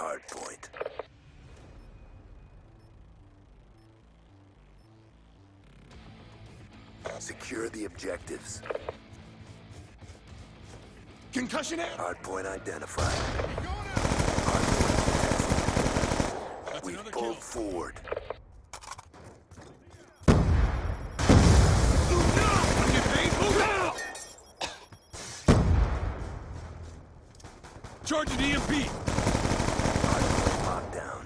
hard point. Secure the objectives. Concussion out. Hard point identified. Hard point. We've pulled forward. Charging the EMP. Hard point lockdown.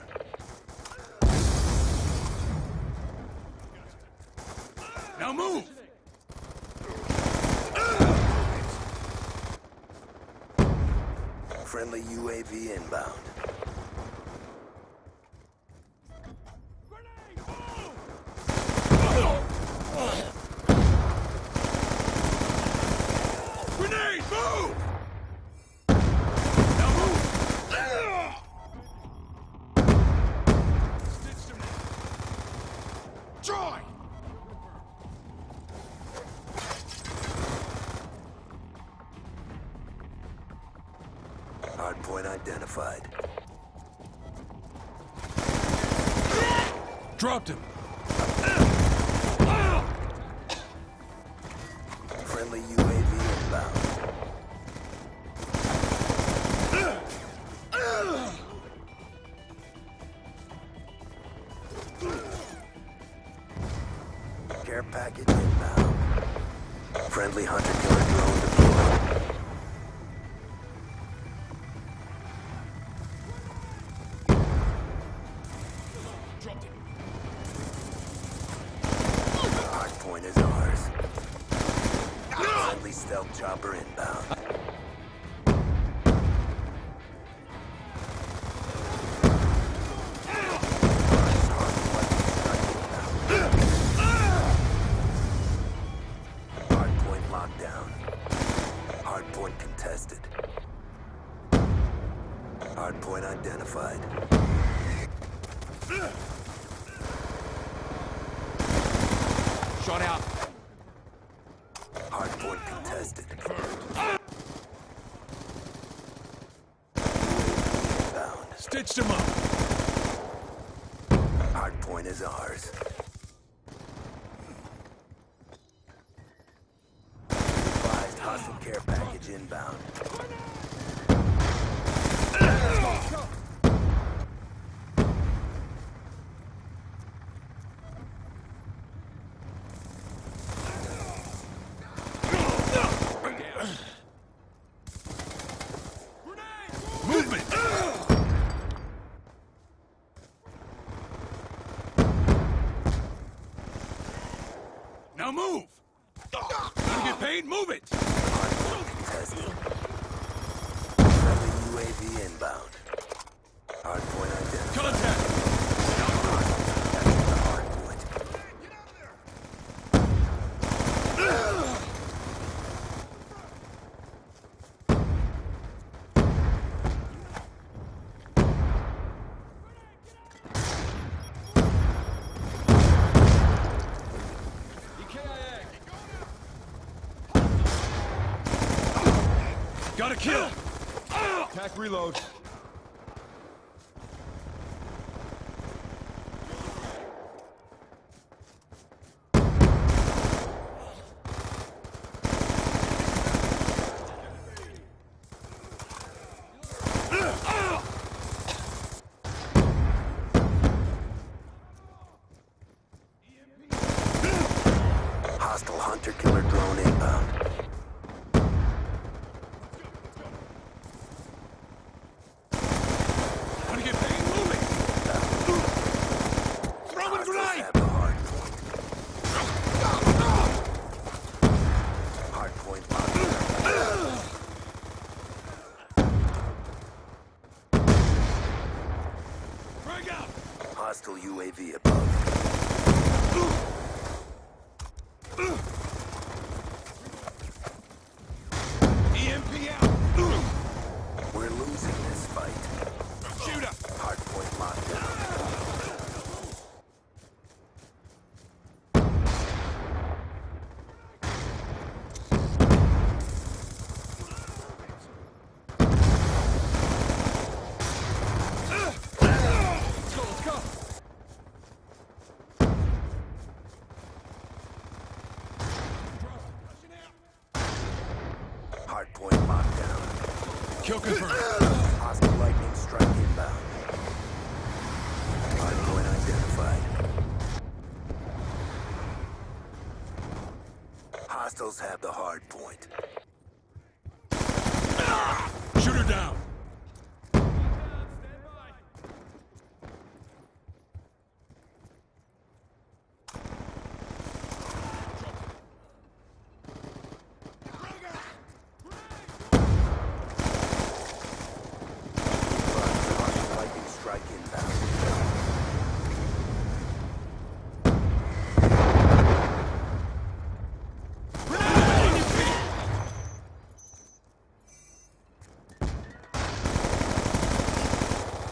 Now move! Friendly UAV inbound. Grenade, move! Now move! Stitched him in. Joy! Hardpoint identified. Dropped him. Friendly UAV inbound. Care package inbound. Friendly hunter-killer drone deployed. Hardpoint is ours. Friendly stealth chopper inbound. Hardpoint lockdown. Hardpoint contested. Hardpoint identified. Shot out. Hardpoint contested. Inbound. Stitched him up. Hardpoint is ours. Advised hostile care package inbound. Now move! Gotta get paid, move it! Hardpoint contested. Friendly UAV inbound. Hardpoint identified. Contact! Hardpoint Got a kill! Attack reload. Hostile hunter-killer drone inbound. Kill confirmed. Hostile lightning strike inbound. Hard point identified. Hostiles have the hard point. Shooter down.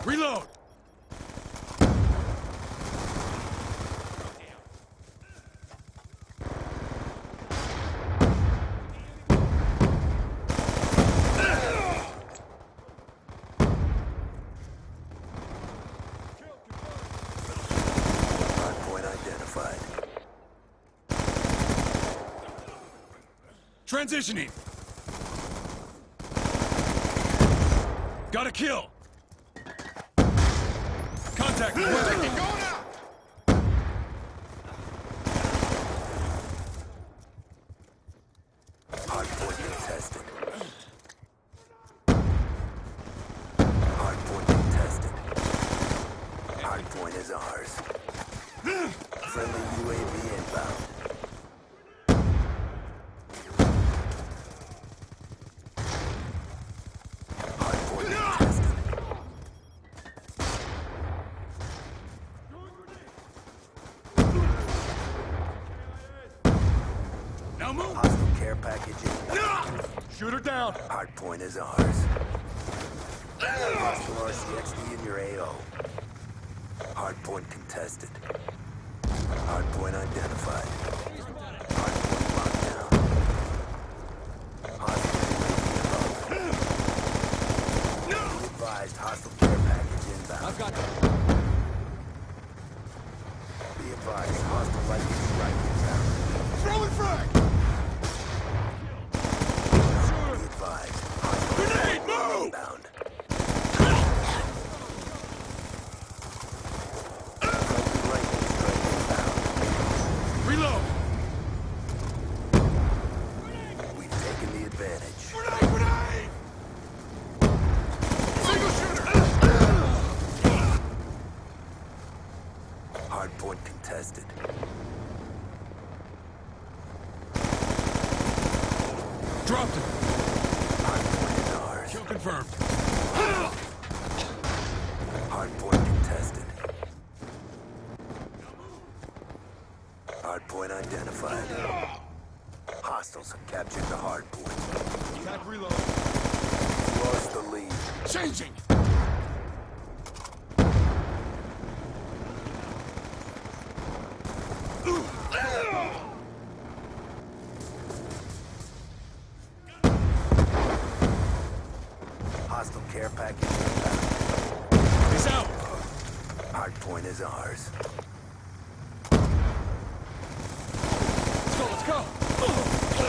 Reload! Hardpoint identified. Transitioning! Got a kill! Contact! Going out! Hardpoint contested. Hardpoint contested. Hardpoint is ours. Friendly UAV inbound. Hostile care package inbound. Shoot her down. Hardpoint is ours. Hostile RCXD in your AO. Hardpoint contested. Hardpoint identified. Hardpoint locked down. Hostile UAV above. No. Advised, hostile care package inbound. I've got you. Be advised, hostile lightning strike inbound. Throw and frag! Hardpoint contested. Dropped it. Hardpoint is ours. Kill confirmed. Hardpoint contested. Hardpoint identified. Hostiles have captured the hardpoint. Attack reload. Lost the lead. Changing. Hostile care package inbound. He's out. Hardpoint is ours. Let's go, let's go.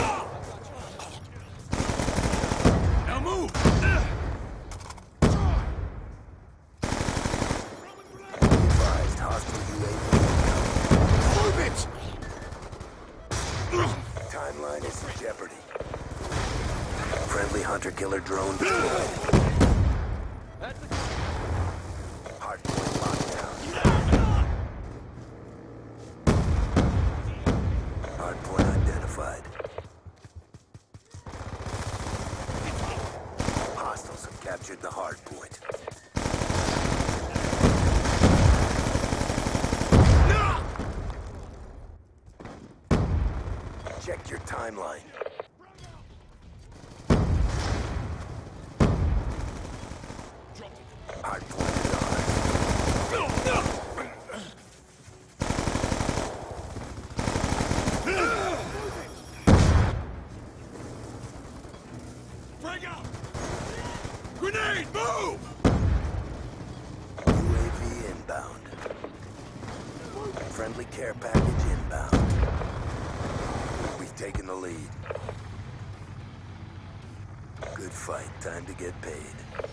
Now move. Advised, hostile UAV. Move it. Timeline is in jeopardy. Friendly hunter-killer drone deployed. Hardpoint lockdown. Hardpoint identified. Hostiles have captured the hardpoint. Check your timeline. Break out! Grenade, move! UAV inbound. Friendly care package inbound. We've taken the lead. Good fight. Time to get paid.